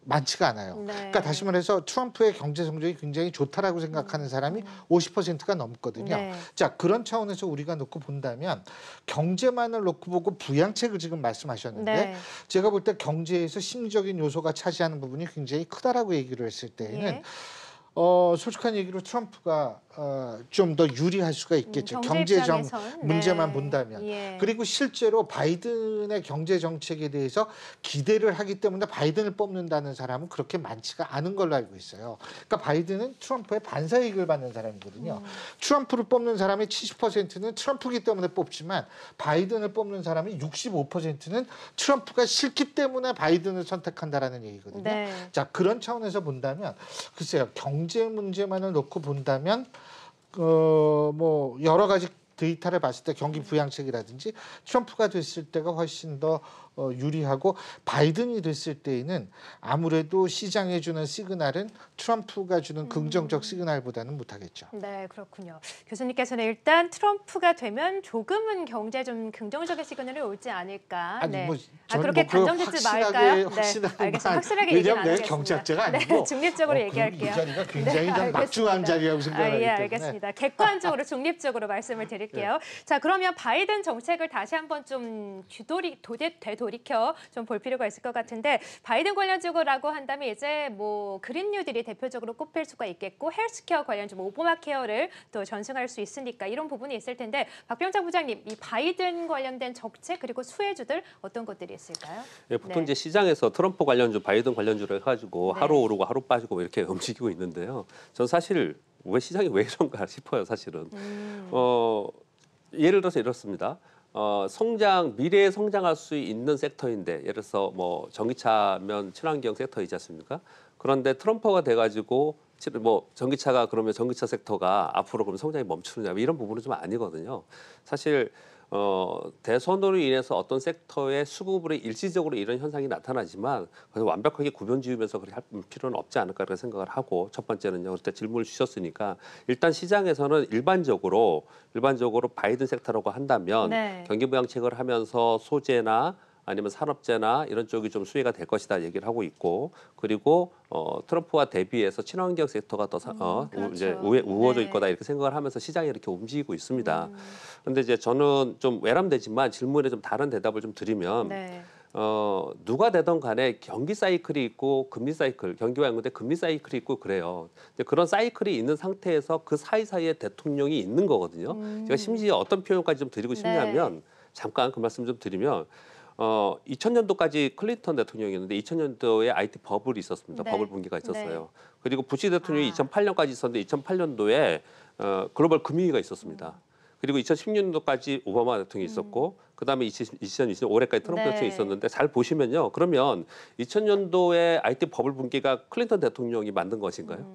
많지가 않아요. 네. 그러니까 다시 말해서 트럼프의 경제 성적이 굉장히 좋다라고 생각하는 사람이 50%가 넘거든요. 네. 자, 그런 차원에서 우리가 놓고 본다면 경제만을 놓고 보고 부양책을 지금 말씀하셨는데 네. 제가 볼 때 경제에서 심리적인 요소가 차지하는 부분이 굉장히 크다라고 얘기를 했을 때에는 예. 솔직한 얘기로 트럼프가 좀 더 유리할 수가 있겠죠. 경제적 문제만 네. 본다면. 예. 그리고 실제로 바이든의 경제 정책에 대해서 기대를 하기 때문에 바이든을 뽑는다는 사람은 그렇게 많지가 않은 걸로 알고 있어요. 그러니까 바이든은 트럼프의 반사이익을 받는 사람이거든요. 트럼프를 뽑는 사람의 70%는 트럼프기 때문에 뽑지만 바이든을 뽑는 사람이 65%는 트럼프가 싫기 때문에 바이든을 선택한다라는 얘기거든요. 네. 자, 그런 차원에서 본다면 글쎄요. 경제 문제만을 놓고 본다면 뭐 여러 가지 데이터를 봤을 때 경기 부양책이라든지 트럼프가 됐을 때가 훨씬 더 유리하고 바이든이 됐을 때에는 아무래도 시장에 주는 시그널은 트럼프가 주는 긍정적 시그널보다는 못하겠죠. 네, 그렇군요. 교수님께서는 일단 트럼프가 되면 조금은 경제 좀 긍정적인 시그널이 오지 않을까. 아니, 네. 그렇게 단정짓지 말까요? 확실하게, 네, 확실하게 얘기는 안 하겠습니다. 왜냐하면 경제학자가 아니고 네, 중립적으로 얘기할게요. 이 자리가 굉장히 네, 좀 막중한 자리라고 생각하기 때문에. 예, 알겠습니다. 객관적으로 중립적으로 말씀을 드릴게요. 네. 자, 그러면 바이든 정책을 다시 한번 좀 되돌이켜 좀 볼 필요가 있을 것 같은데 바이든 관련주라고 한다면 이제 뭐 그린 뉴딜이 대표적으로 꼽힐 수가 있겠고 헬스케어 관련주, 뭐 오바마 케어를 또 전승할 수 있으니까 이런 부분이 있을 텐데 박병창 부장님, 이 바이든 관련된 정책 그리고 수혜주들 어떤 것들이 있을까요? 예, 보통 네. 이제 시장에서 트럼프 관련주, 바이든 관련주를 해가지고 네. 하루 오르고 하루 빠지고 이렇게 움직이고 있는데요. 전 사실 왜 시장이 왜 이런가 싶어요, 사실은. 예를 들어서 이렇습니다. 미래에 성장할 수 있는 섹터인데, 예를 들어서 뭐 전기차면 친환경 섹터이지 않습니까? 그런데 트럼프가 돼가지고 뭐 전기차가 그러면 전기차 섹터가 앞으로 그럼 성장이 멈추느냐 이런 부분은 좀 아니거든요. 사실 대선으로 인해서 어떤 섹터의 수급으로 일시적으로 이런 현상이 나타나지만 그래서 완벽하게 구분 지으면서 그렇게 할 필요는 없지 않을까 이렇게 생각을 하고 첫 번째는요. 그때 질문을 주셨으니까 일단 시장에서는 일반적으로 바이든 섹터라고 한다면 네. 경기 부양책을 하면서 소재나 아니면 산업재나 이런 쪽이 좀 수혜가 될 것이다 얘기를 하고 있고 그리고 트럼프와 대비해서 친환경 섹터가 더 그렇죠. 이제 우호적일 네. 거다 이렇게 생각을 하면서 시장이 이렇게 움직이고 있습니다. 그런데 이제 저는 좀 외람되지만 질문에 좀 다른 대답을 좀 드리면 네. 누가 되던 간에 경기 사이클이 있고 금리 사이클, 경기와 연관된 금리 사이클이 있고 그래요. 근데 그런 사이클이 있는 상태에서 그 사이사이에 대통령이 있는 거거든요. 제가 심지어 어떤 표현까지 좀 드리고 싶냐면 네. 잠깐 그 말씀 좀 드리면 2000년도까지 클린턴 대통령이었는데 2000년도에 IT 버블이 있었습니다. 네. 버블 붕괴가 있었어요. 네. 그리고 부시 대통령이 2008년까지 있었는데 2008년도에 글로벌 금융위기가 있었습니다. 그리고 2016년도까지 오바마 대통령이 있었고 그다음에 2020년 올해까지 트럼프 네. 대통령이 있었는데 잘 보시면요. 그러면 2000년도에 IT 버블 붕괴가 클린턴 대통령이 만든 것인가요?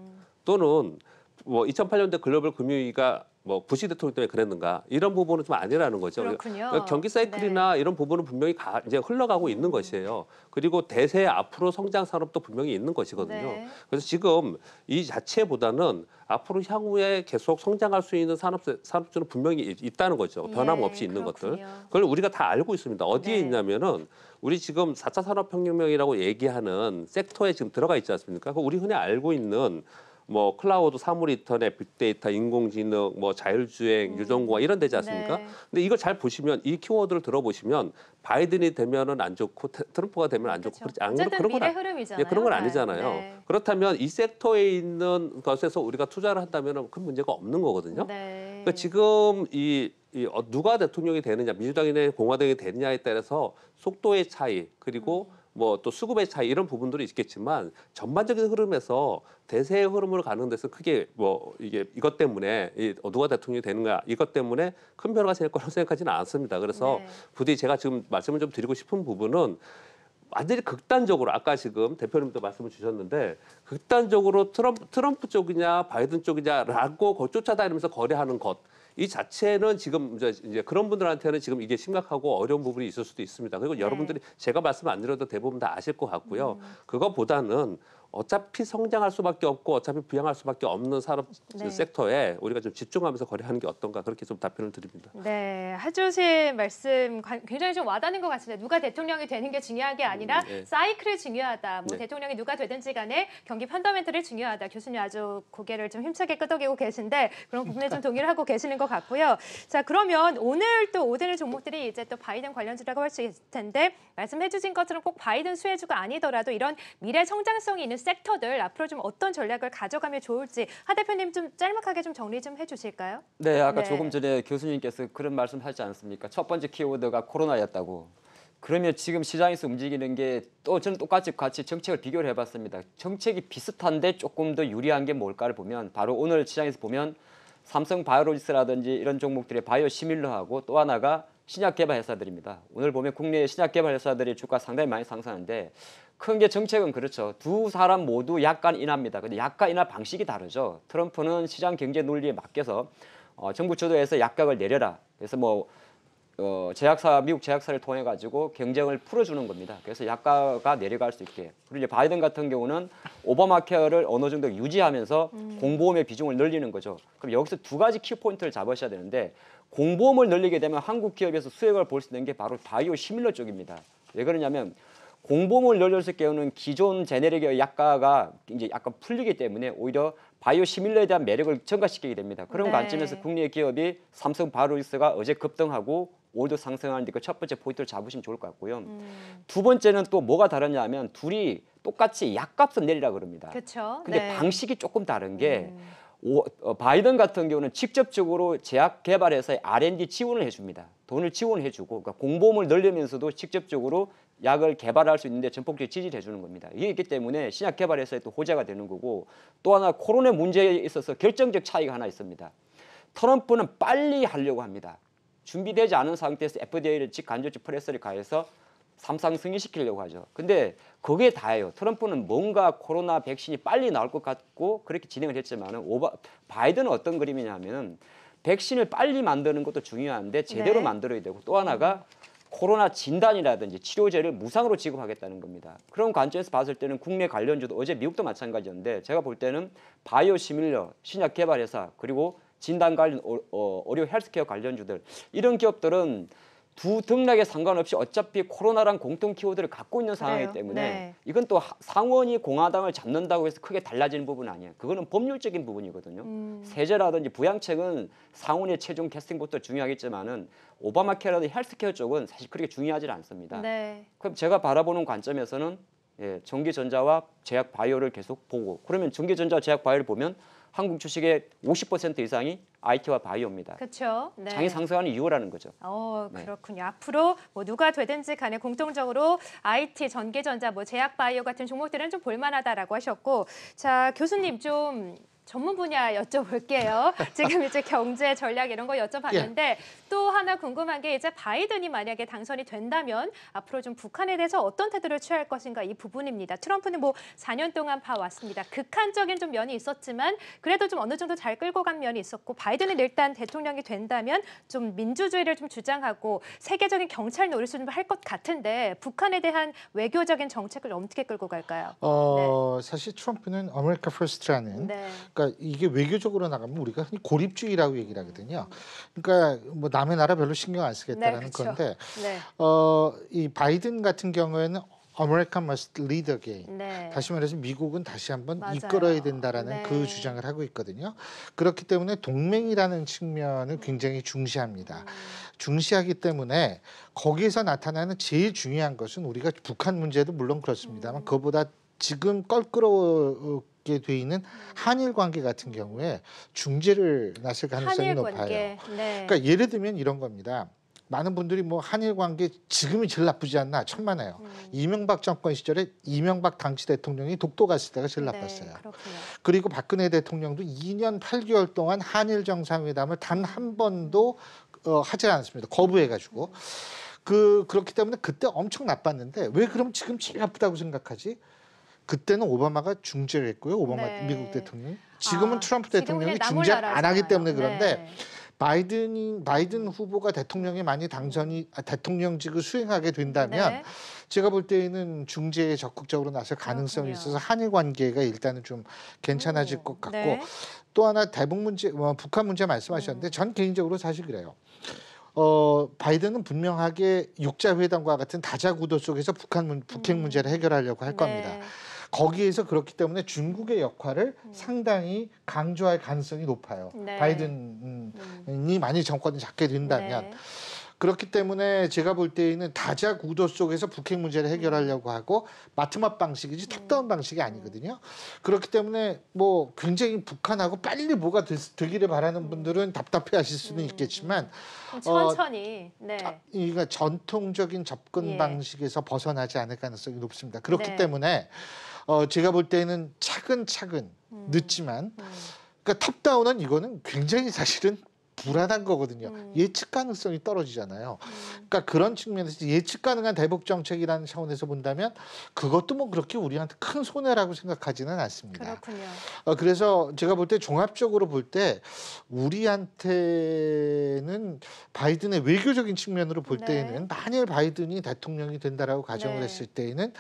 또는 뭐 2008년대 글로벌 금융위기가 뭐 부시 대통령 때문에 그랬는가 이런 부분은 좀 아니라는 거죠. 그렇군요. 경기 사이클이나 네. 이런 부분은 분명히 이제 흘러가고 있는 것이에요. 그리고 대세 앞으로 성장 산업도 분명히 있는 것이거든요. 네. 그래서 지금 이 자체보다는 앞으로 향후에 계속 성장할 수 있는 산업주는 분명히 있다는 거죠. 변함없이 네, 있는 그렇군요. 것들. 그걸 우리가 다 알고 있습니다. 어디에 네. 있냐면은 우리 지금 4차 산업혁명이라고 얘기하는 섹터에 지금 들어가 있지 않습니까? 우리 흔히 알고 있는 뭐 클라우드, 사물 인터넷, 빅데이터, 인공지능, 뭐 자율주행, 유전공학 이런 데지 않습니까? 네. 근데 이걸 잘 보시면 이 키워드를 들어보시면 바이든이 되면은 안 좋고 트럼프가 되면 안 그렇죠. 좋고 그렇지 않고 그런 건 흐름이잖아요. 예, 그런 건 아니잖아요. 네. 그렇다면 이 섹터에 있는 것에서 우리가 투자를 한다면은 큰 문제가 없는 거거든요. 네. 그러니까 지금 누가 대통령이 되느냐, 민주당이냐 공화당이 되느냐에 따라서 속도의 차이 그리고 뭐 또 수급의 차이 이런 부분들이 있겠지만 전반적인 흐름에서 대세의 흐름으로 가는 데서 크게 뭐 이것 때문에 누가 대통령이 되는가 이것 때문에 큰 변화가 생길 거라고 생각하지는 않습니다. 그래서 네. 부디 제가 지금 말씀을 좀 드리고 싶은 부분은 완전히 극단적으로 아까 지금 대표님도 말씀을 주셨는데 극단적으로 트럼프 쪽이냐 바이든 쪽이냐라고 쫓아다니면서 거래하는 것 이 자체는 지금 이제 그런 분들한테는 지금 이게 심각하고 어려운 부분이 있을 수도 있습니다. 그리고 네. 여러분들이 제가 말씀 안 드려도 대부분 다 아실 것 같고요. 그거보다는 어차피 성장할 수밖에 없고 어차피 부양할 수밖에 없는 산업 네. 섹터에 우리가 좀 집중하면서 거래하는 게 어떤가 그렇게 좀 답변을 드립니다. 네, 하주신 말씀 굉장히 좀 와닿는 것 같습니다. 누가 대통령이 되는 게 중요한 게 아니라 네. 사이클이 중요하다. 뭐 네. 대통령이 누가 되든지 간에 경기 펀더멘털이 중요하다. 교수님 아주 고개를 좀 힘차게 끄덕이고 계신데 그런 부분에 좀 동의를 하고 계시는 것 같고요. 자, 그러면 오늘 또 오늘의 종목들이 이제 또 바이든 관련주라고 할 수 있을 텐데 말씀해주신 것처럼 꼭 바이든 수혜주가 아니더라도 이런 미래 성장성이 있는 섹터들 앞으로 좀 어떤 전략을 가져가면 좋을지 하 대표님 좀 짤막하게 좀 정리 좀 해주실까요? 네, 아까 네. 조금 전에 교수님께서 그런 말씀하지 않습니까? 첫 번째 키워드가 코로나였다고. 그러면 지금 시장에서 움직이는 게 또 저는 똑같이 같이 정책을 비교를 해봤습니다. 정책이 비슷한데 조금 더 유리한 게 뭘까를 보면 바로 오늘 시장에서 보면 삼성 바이오로직스라든지 이런 종목들의 바이오 시밀러하고 또 하나가 신약 개발 회사들입니다. 오늘 보면 국내 신약 개발 회사들이 주가 상당히 많이 상승하는데. 큰 게 정책은 그렇죠. 두 사람 모두 약간 인하입니다. 근데 약간 인하 방식이 다르죠. 트럼프는 시장 경제 논리에 맡겨서 정부 주도에서 약각을 내려라. 그래서 뭐 제약사 미국 제약사를 통해 가지고 경쟁을 풀어주는 겁니다. 그래서 약가가 내려갈 수 있게. 그리고 이제 바이든 같은 경우는 오바마 케어를 어느 정도 유지하면서 공보험의 비중을 늘리는 거죠. 그럼 여기서 두 가지 키포인트를 잡으셔야 되는데 공보험을 늘리게 되면 한국 기업에서 수익을 볼 수 있는 게 바로 바이오 시밀러 쪽입니다. 왜 그러냐면 공보험을 늘렸을 경우는 기존 제네릭의 약가가 이제 약간 풀리기 때문에 오히려 바이오 시밀러에 대한 매력을 증가시키게 됩니다. 그런 네. 관점에서 국내 기업이 삼성 바이오로직스가 어제 급등하고 오늘도 상승하는데 그 첫 번째 포인트를 잡으시면 좋을 것 같고요. 두 번째는 또 뭐가 다르냐 하면 둘이 똑같이 약값을 내리라 그럽니다. 그렇죠. 근데 네. 방식이 조금 다른 게 바이든 같은 경우는 직접적으로 제약 개발 회사에 R&D 지원을 해줍니다. 돈을 지원해 주고 그러니까 공보험을 늘리면서도 직접적으로 약을 개발할 수 있는데 전폭적인 지지를 해주는 겁니다. 이게 있기 때문에 신약 개발 회사에 또 호재가 되는 거고 또 하나 코로나 문제에 있어서 결정적 차이가 하나 있습니다. 트럼프는 빨리 하려고 합니다. 준비되지 않은 상태에서 FDA를 직간접적 프레스를 가해서 삼상 승인시키려고 하죠. 근데 그게 다예요. 트럼프는 뭔가 코로나 백신이 빨리 나올 것 같고 그렇게 진행을 했지만 바이든은 어떤 그림이냐 하면 백신을 빨리 만드는 것도 중요한데 제대로 네. 만들어야 되고 또 하나가 코로나 진단이라든지 치료제를 무상으로 지급하겠다는 겁니다. 그런 관점에서 봤을 때는 국내 관련주도 어제 미국도 마찬가지였는데 제가 볼 때는 바이오 시밀러, 신약 개발 회사 그리고 진단 관련 의료 헬스케어 관련주들 이런 기업들은 두 등락에 상관없이 어차피 코로나랑 공통 키워드를 갖고 있는 상황이기 때문에 네. 이건 또 상원이 공화당을 잡는다고 해서 크게 달라지는 부분은 아니에요. 그거는 법률적인 부분이거든요. 세제라든지 부양책은 상원의 최종 캐스팅부터 중요하겠지만은 오바마 케어라든지 헬스케어 쪽은 사실 그렇게 중요하지 않습니다. 네. 그럼 제가 바라보는 관점에서는 예, 전기전자와 제약 바이오를 계속 보고 그러면 전기전자 제약 바이오를 보면 한국 주식의 50% 이상이 IT와 바이오입니다. 그렇죠. 네. 장이 상승하는 이유라는 거죠. 그렇군요. 네. 앞으로 뭐 누가 되든지 간에 공통적으로 IT, 전기전자, 뭐 제약 바이오 같은 종목들은 좀 볼만하다라고 하셨고, 자 교수님 좀. 전문 분야 여쭤볼게요. 지금 이제 경제 전략 이런 거 여쭤봤는데 예. 또 하나 궁금한 게 이제 바이든이 만약에 당선이 된다면 앞으로 좀 북한에 대해서 어떤 태도를 취할 것인가 이 부분입니다. 트럼프는 뭐 4년 동안 봐왔습니다. 극한적인 좀 면이 있었지만 그래도 좀 어느 정도 잘 끌고 간 면이 있었고 바이든은 일단 대통령이 된다면 좀 민주주의를 좀 주장하고 세계적인 경찰 노릇을 좀 할 것 같은데 북한에 대한 외교적인 정책을 어떻게 끌고 갈까요? 네. 사실 트럼프는 아메리카 퍼스트라는 네. 그러니까 이게 외교적으로 나가면 우리가 흔히 고립주의라고 얘기를 하거든요. 그러니까 뭐 남의 나라 별로 신경 안 쓰겠다라는 네, 그렇죠. 건데 네. 이 바이든 같은 경우에는 America must lead again. 네. 다시 말해서 미국은 다시 한번 맞아요. 이끌어야 된다라는 네. 그 주장을 하고 있거든요. 그렇기 때문에 동맹이라는 측면을 굉장히 중시합니다. 중시하기 때문에 거기에서 나타나는 제일 중요한 것은 우리가 북한 문제도 물론 그렇습니다만 그거보다 지금 껄끄러워 돼 있는 한일 관계 같은 경우에 중재를 나설 가능성이 높아요. 네. 그러니까 예를 들면 이런 겁니다. 많은 분들이 뭐 한일 관계 지금이 제일 나쁘지 않나 천만에요. 이명박 정권 시절에 이명박 당시 대통령이 독도 갔을 때가 제일 나빴어요. 네, 그리고 박근혜 대통령도 2년 8개월 동안 한일 정상회담을 단 한 번도 하지 않았습니다. 거부해가지고. 그렇기 때문에 그때 엄청 나빴는데 왜 그럼 지금 제일 나쁘다고 생각하지? 그때는 오바마가 중재를 했고요. 오바마 네. 미국 대통령이. 지금은 트럼프 대통령이 중재 안 하기 때문에 그런데 네. 바이든 후보가 대통령에 많이 대통령직을 수행하게 된다면 네. 제가 볼 때는 중재에 적극적으로 나설 가능성이 있어서 한일 관계가 일단은 좀 괜찮아질 것 같고 네. 또 하나 대북 문제, 북한 문제 말씀하셨는데 전 개인적으로 사실 그래요. 바이든은 분명하게 육자회담과 같은 다자구도 속에서 북핵 문제를 해결하려고 할 겁니다. 네. 거기에서 그렇기 때문에 중국의 역할을 상당히 강조할 가능성이 높아요. 네. 바이든이 많이 정권을 잡게 된다면. 네. 그렇기 때문에 제가 볼 때에는 다자구도 속에서 북핵 문제를 해결하려고 하고 마트맛 방식이지 탑다운 방식이 아니거든요. 그렇기 때문에 뭐 굉장히 북한하고 빨리 뭐가 되기를 바라는 분들은 답답해하실 수는 있겠지만 천천히 네. 그러니까 전통적인 접근 예. 방식에서 벗어나지 않을 가능성이 높습니다. 그렇기 네. 때문에 제가 볼 때는 차근차근 늦지만 그러니까 탑다운은 이거는 굉장히 사실은 불안한 거거든요. 예측 가능성이 떨어지잖아요. 그러니까 그런 측면에서 예측 가능한 대북 정책이라는 차원에서 본다면 그것도 뭐 그렇게 우리한테 큰 손해라고 생각하지는 않습니다. 그렇군요. 그래서 제가 볼 때 종합적으로 볼 때 우리한테는 바이든의 외교적인 측면으로 볼 네. 때에는 만일 바이든이 대통령이 된다라고 가정을 네. 했을 때에는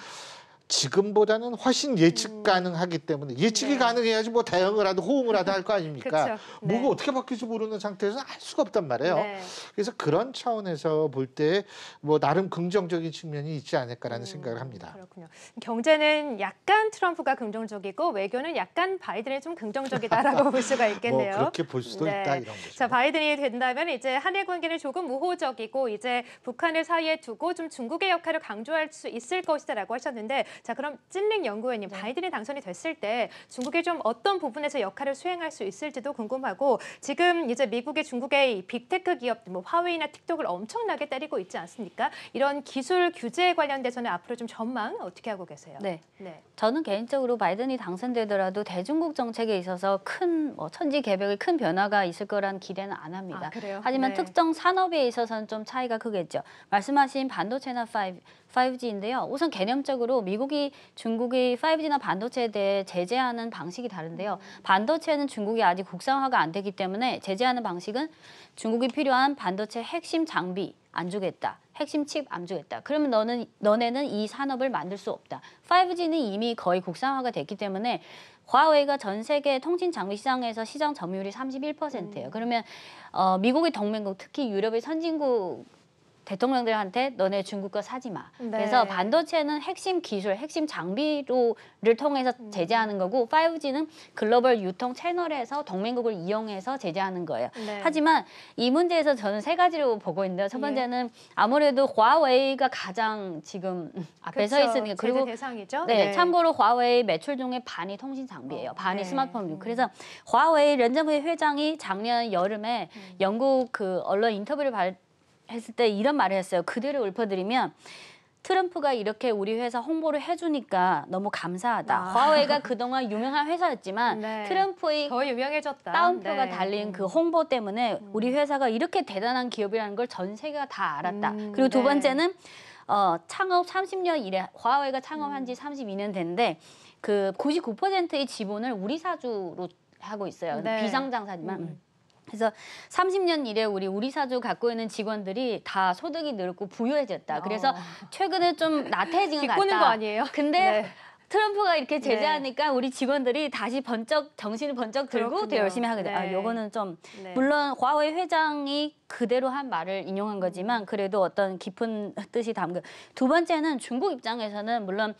지금보다는 훨씬 예측 가능하기 때문에 예측이 네. 가능해야지 뭐 대응을 하든 호응을 하든 할 거 아닙니까? 네. 뭐가 어떻게 바뀔지 모르는 상태에서는 알 수가 없단 말이에요. 네. 그래서 그런 차원에서 볼 때 뭐 나름 긍정적인 측면이 있지 않을까라는 생각을 합니다. 그렇군요. 경제는 약간 트럼프가 긍정적이고 외교는 약간 바이든이 좀 긍정적이다라고 볼 수가 있겠네요. 뭐 그렇게 볼 수도 네. 있다 이런 거죠. 자, 바이든이 된다면 이제 한일 관계는 조금 우호적이고 이제 북한을 사이에 두고 좀 중국의 역할을 강조할 수 있을 것이다라고 하셨는데. 자 그럼 찐링 연구위원님 네. 바이든이 당선이 됐을 때 중국이 좀 어떤 부분에서 역할을 수행할 수 있을지도 궁금하고 지금 이제 미국이 중국의 빅테크 기업 뭐 화웨이나 틱톡을 엄청나게 때리고 있지 않습니까? 이런 기술 규제에 관련돼서는 앞으로 좀 전망 어떻게 하고 계세요? 네, 네. 저는 개인적으로 바이든이 당선되더라도 대중국 정책에 있어서 큰 뭐 천지개벽의 큰 변화가 있을 거란 기대는 안 합니다. 아, 그래요? 하지만 네. 특정 산업에 있어서는 좀 차이가 크겠죠. 말씀하신 반도체나 5G인데요. 우선 개념적으로 미국이 중국이 5G나 반도체에 대해 제재하는 방식이 다른데요. 반도체는 중국이 아직 국산화가 안 되기 때문에 제재하는 방식은 중국이 필요한 반도체 핵심 장비 안 주겠다. 핵심 칩 안 주겠다. 그러면 너네는 이 산업을 만들 수 없다. 5G는 이미 거의 국산화가 됐기 때문에 화웨이가 전 세계 통신 장비 시장에서 시장 점유율이 31%예요. 그러면 미국의 동맹국, 특히 유럽의 선진국 대통령들한테 너네 중국과 사지 마. 네. 그래서 반도체는 핵심 기술, 핵심 장비를 통해서 제재하는 거고 5G는 글로벌 유통 채널에서 동맹국을 이용해서 제재하는 거예요. 네. 하지만 이 문제에서 저는 세 가지로 보고 있는데요. 첫 번째는 아무래도 화웨이가 가장 지금 앞에 그쵸, 서 있으니까 그리고 제재 대상이죠. 네, 네. 참고로 화웨이 매출 중에 반이 통신 장비예요. 반이 네. 스마트폰이고. 그래서 화웨이 렌저부의 회장이 작년 여름에 영국 그 언론 인터뷰를 했을 때 이런 말을 했어요. 그대로 읊어드리면 트럼프가 이렇게 우리 회사 홍보를 해주니까 너무 감사하다. 아. 화웨이가 그동안 유명한 회사였지만 네. 트럼프의 더 유명해졌다. 따옴표가 네. 달린 그 홍보 때문에 우리 회사가 이렇게 대단한 기업이라는 걸 전 세계가 다 알았다. 그리고 두 번째는 창업 30년 이래 화웨이가 창업한 지 32년 됐는데 그 99%의 지분을 우리 사주로 하고 있어요. 네. 비상장사지만. 그래서 30년 이래 우리 사주 갖고 있는 직원들이 다 소득이 늘었고 부유해졌다. 그래서 최근에 좀 나태해진 것 같다. 비꼬는 거 아니에요? 근데 네. 트럼프가 이렇게 제재하니까 네. 우리 직원들이 다시 정신을 번쩍 들고 그렇군요. 더 열심히 하게 돼. 네. 아, 요거는 좀 네. 물론 화웨이 회장이 그대로 한 말을 인용한 거지만 그래도 어떤 깊은 뜻이 담겨. 두 번째는 중국 입장에서는 물론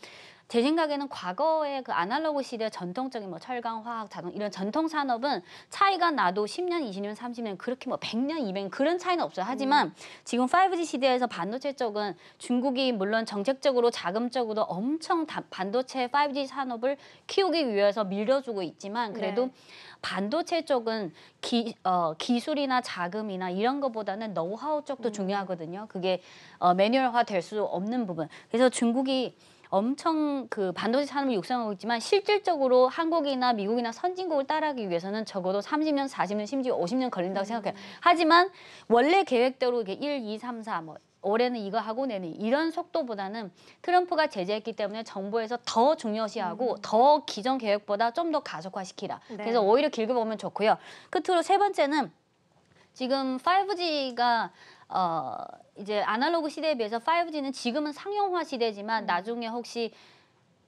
제 생각에는 과거의 그 아날로그 시대 전통적인 뭐 철강, 화학, 자동 이런 전통 산업은 차이가 나도 10년, 20년, 30년 그렇게 뭐 100년, 200년 그런 차이는 없어요. 하지만 지금 5G 시대에서 반도체 쪽은 중국이 물론 정책적으로 자금적으로도 엄청 반도체 5G 산업을 키우기 위해서 밀어주고 있지만 그래도 네. 반도체 쪽은 기술이나 자금이나 이런 것보다는 노하우 쪽도 중요하거든요. 그게 매뉴얼화 될 수 없는 부분. 그래서 중국이 엄청 그 반도체 산업을 육성하고 있지만 실질적으로 한국이나 미국이나 선진국을 따라하기 위해서는 적어도 30년, 40년, 심지어 50년 걸린다고 생각해요. 하지만 원래 계획대로 이게 1, 2, 3, 4 뭐 올해는 이거 하고 내는 이런 속도보다는 트럼프가 제재했기 때문에 정부에서 더 중요시하고 더 기존 계획보다 좀 더 가속화시키라. 네. 그래서 오히려 길게 보면 좋고요. 끝으로 세 번째는 지금 5G가 이제 아날로그 시대에 비해서 5G는 지금은 상용화 시대지만 나중에 혹시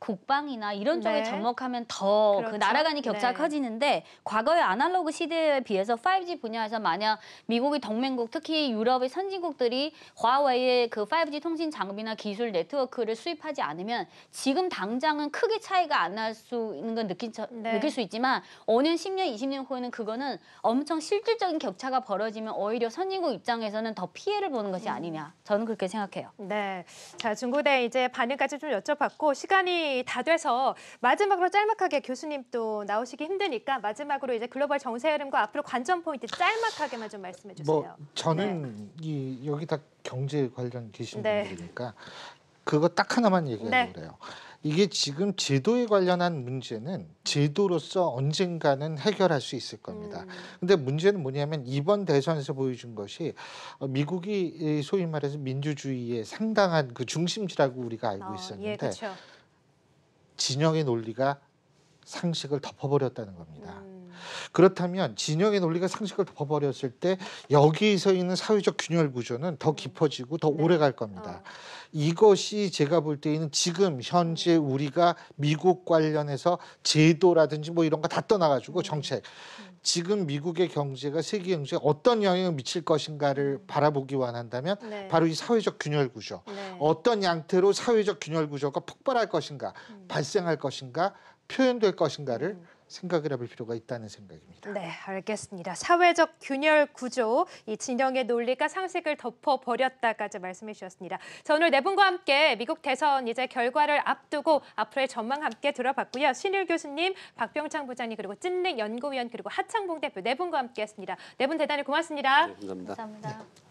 국방이나 이런 쪽에 접목하면 더 그 나라 간의 격차가 커지는데 과거의 아날로그 시대에 비해서 5G 분야에서 만약 미국의 동맹국, 특히 유럽의 선진국들이 화웨이의 그 5G 통신 장비나 기술 네트워크를 수입하지 않으면 지금 당장은 크게 차이가 안 날 수 있는 건 느낄 수 있지만 5년, 10년, 20년 후에는 그거는 엄청 실질적인 격차가 벌어지면 오히려 선진국 입장에서는 더 피해를 보는 것이 아니냐. 저는 그렇게 생각해요. 네, 자 중고대 이제 반응까지 좀 여쭤봤고 시간이 다 돼서 마지막으로 짤막하게 교수님 또 나오시기 힘드니까 마지막으로 이제 글로벌 정세 흐름과 앞으로 관전 포인트 짤막하게만 좀 말씀해 주세요. 뭐 저는 여기 다 경제 관련 계신 분들이니까 그거 딱 하나만 얘기하려고 그래요. 이게 지금 제도에 관련한 문제는 제도로서 언젠가는 해결할 수 있을 겁니다. 근데 문제는 뭐냐면 이번 대선에서 보여준 것이 미국이 소위 말해서 민주주의의 상당한 그 중심지라고 우리가 알고 있었는데 진영의 논리가 상식을 덮어버렸다는 겁니다. 그렇다면 진영의 논리가 상식을 덮어버렸을 때 여기서 있는 사회적 균열 구조는 더 깊어지고 더 오래 갈 겁니다. 이것이 제가 볼 때는 지금 현재 우리가 미국 관련해서 제도라든지 뭐 이런 거 다 떠나가지고 정책. 지금 미국의 경제가 세계 경제에 어떤 영향을 미칠 것인가를 바라보기만 한다면 바로 이 사회적 균열 구조. 어떤 양태로 사회적 균열 구조가 폭발할 것인가, 발생할 것인가, 표현될 것인가를 생각을 해볼 필요가 있다는 생각입니다. 네, 알겠습니다. 사회적 균열 구조, 이 진영의 논리가 상식을 덮어버렸다까지 말씀해 주셨습니다. 자, 오늘 네 분과 함께 미국 대선 이제 결과를 앞두고 앞으로의 전망 함께 들어봤고요. 신율 교수님, 박병창 부장님, 그리고 찐링 연구위원, 그리고 하창봉 대표 네 분과 함께했습니다. 네 분 대단히 고맙습니다. 네, 감사합니다. 감사합니다.